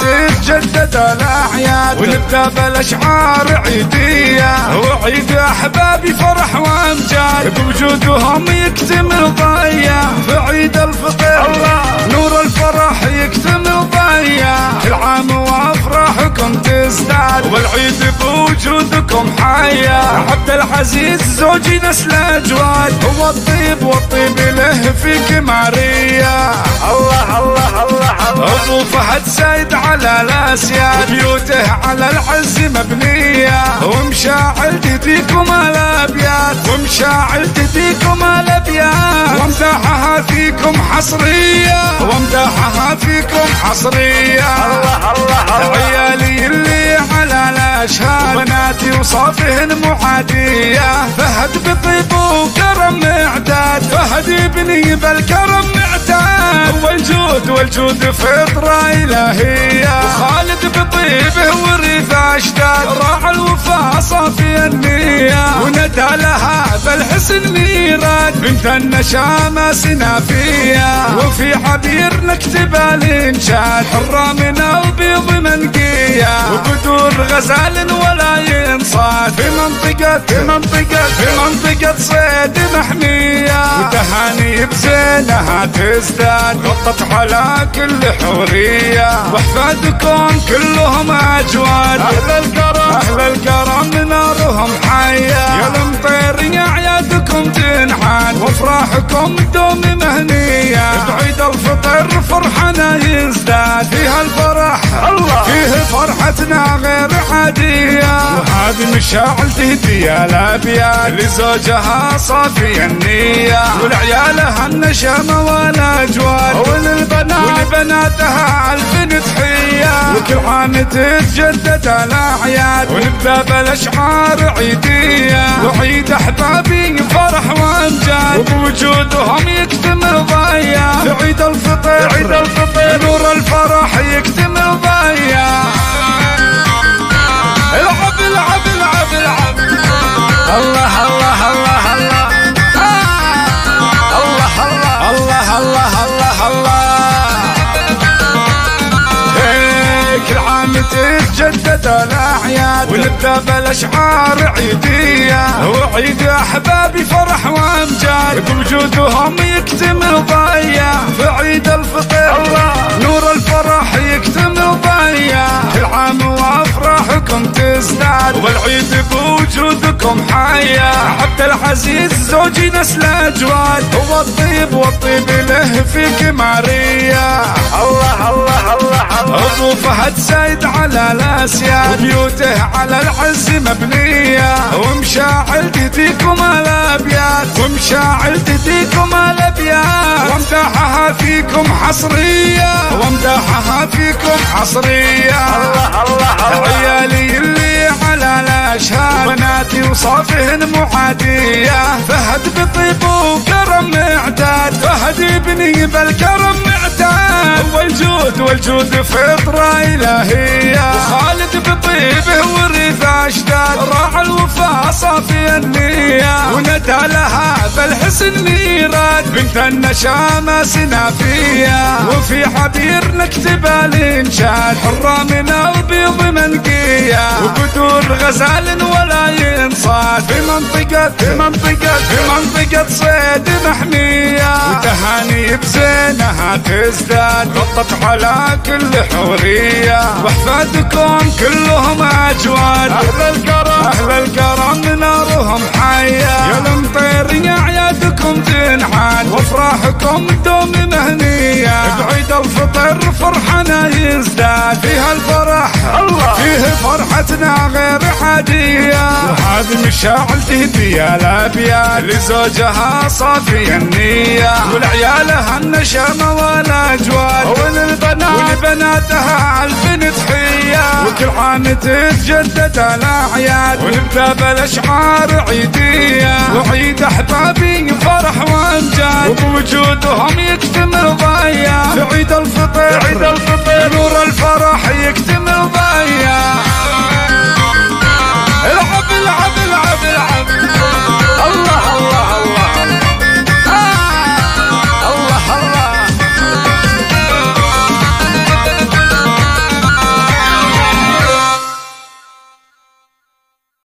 تتجدد الأحياة ونبدأ بالأشعار عيدية وعيد أحبابي فرح وأمجاد بوجودهم يكسم الضية في عيد الفطر الله نور الفرح يكسم الضية كل عام وأفراحكم تزداد والعيد بوجودكم حية عبد العزيز زوجي نسل أجواد هو الطيب والطيب له فيك ماريا الله الله الله أبو فهد سيد على الأسياد بيوته على العز مبنية ومشاعل تديكم الأبيات ومشاعل تديكم الأبيات وامداحها فيكم حصرية وامداحها فيكم حصرية الله الله عيالي اللي على الأشهاد بناتي وصافهن معادية فهد بطيب وكرم معتاد فهد ابني بالكرم معتاد والجود فطرة إلهية وخالد بطيبه وريث أشداد راعى الوفاء صافي النية وندى لها بالحسن ميراد بنت النشامة سنافية وفي عبير نكتب الإنشاد حرة من أبيض منقية وبدور غزال ولا ينصاد في منطقة صيد محمية وتهاني بزينها تزداد غطت على كل حورية وأحفادكم كلهم أجواد أهل الكرم نارهم حية يا المطير يا عيادكم تنحان وأفراحكم دوم مهنية بعيد الفطر فرحنا يزداد فيها الفرح الله فيه فرحتنا غير عادية وهذه مشاعل تهدي الأبيات لزوجها صافي النية ولعيالها النشامة والأجواد ولبناتها ألف تحية وكل عام تتجدد الأعياد ونبدأ بالأشعار عيدية وعيد أحبابي فرح وأمجاد وبوجودهم يكتم الضية في عيد الفطر نور الفرح يكتم الضية العب العب العب العب الله الله الله الله الله الله الله الله كل عام تتجدد الأعياد ونبدأ بالأشعار عيدية وعيد أحبابي فرح وأمجاد بوجودهم يكتم الضية في عيد الفطر الله نور الفرح يكتم الضية كل عام وأفراحكم تزداد والعيد بوجودكم حية عبد العزيز زوجي نسل أجواد هو الطيب والطيب له فيك ماريا الله الله الله الله أبو فهد سيد على الأسياد وبيوته على العز مبنية ومشاعل تديكم الأبيات وامداحها فيكم حصرية الله الله الله عيالي اللي على الأشهاد بناتي وصافهن معادية فهد بطيب وكرم معتاد فهد ابني بالكرم معتاد والجود فطرة إلهية وخالد بطيبه وريث أشداد راعى الوفاء صافي النية وندى لها بالحسن ميراد بنت النشامة سنافية وفي عبير نكتب الإنشاد حرة من أبيض منقية وبدور غزال ولا ينصاد في منطقة صيد محمية وتهاني بزينها تزداد غطت على كل حورية وأحفادكم كلهم أجواد أهل الكرم نارهم حية يا المطير يا عيادكم تنحان وأفراحكم دوم مهنية بعيد الفطر فرحنا يزداد فيها الفرح الله فيه فرحتنا غير عادية وهذه مشاعل تهدي الأبيات لزوجها صافي النية ولعيالها النشامة والأجواد ولبناتها ألف تحية وكل عام تتجدد الأعياد ونبدأ بالأشعار عيدية وعيد أحبابي فرح وأمجاد وبوجودهم يكتم الضية في عيد الفطر نور الفرح